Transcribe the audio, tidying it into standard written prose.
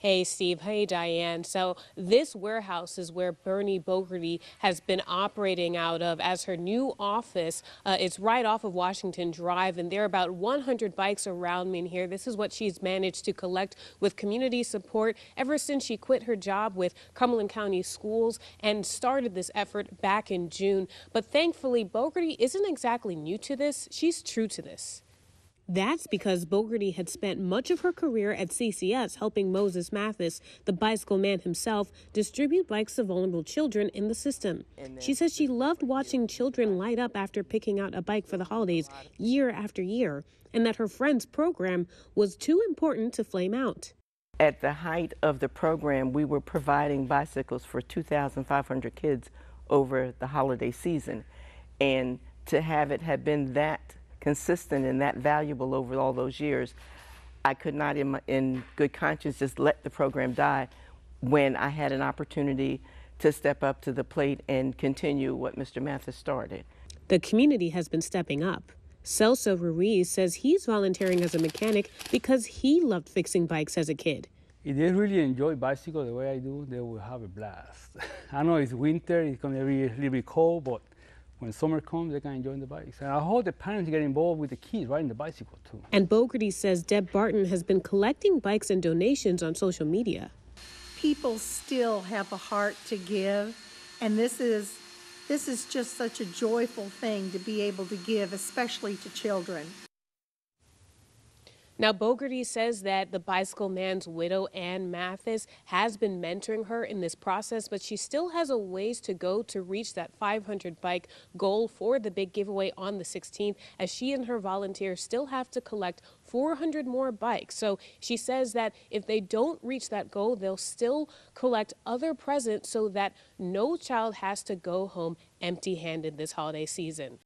Hey, Steve. Hey, Diane. So this warehouse is where Bernie Bogarty has been operating out of as her new office. It's right off of Washington Drive, and there are about 100 bikes around me in here. This is what she's managed to collect with community support ever since she quit her job with Cumberland County Schools and started this effort back in June. But thankfully, Bogarty isn't exactly new to this. She's true to this. That's because Bogarty had spent much of her career at CCS helping Moses Mathis, the bicycle man himself, distribute bikes to vulnerable children in the system. She says she loved watching children light up after picking out a bike for the holidays year after year, and that her friend's program was too important to flame out. At the height of the program, we were providing bicycles for 2,500 kids over the holiday season, and to have it have been that consistent and that valuable over all those years, I could not in good conscience just let the program die when I had an opportunity to step up to the plate and continue what Mr. Mathis started. The community has been stepping up. Celso Ruiz says he's volunteering as a mechanic because he loved fixing bikes as a kid. If they really enjoy bicycles the way I do, they will have a blast. I know it's winter, it's going to be a little bit cold, but when summer comes, they can enjoy the bikes. And I hope the parents get involved with the kids riding the bicycle, too. And Bogarty says Deb Barton has been collecting bikes and donations on social media. People still have a heart to give, and this is just such a joyful thing to be able to give, especially to children. Now, Bogarty says that the bicycle man's widow, Ann Mathis, has been mentoring her in this process, but she still has a ways to go to reach that 500 bike goal for the big giveaway on the 16th, as she and her volunteers still have to collect 400 more bikes. So she says that if they don't reach that goal, they'll still collect other presents so that no child has to go home empty-handed this holiday season.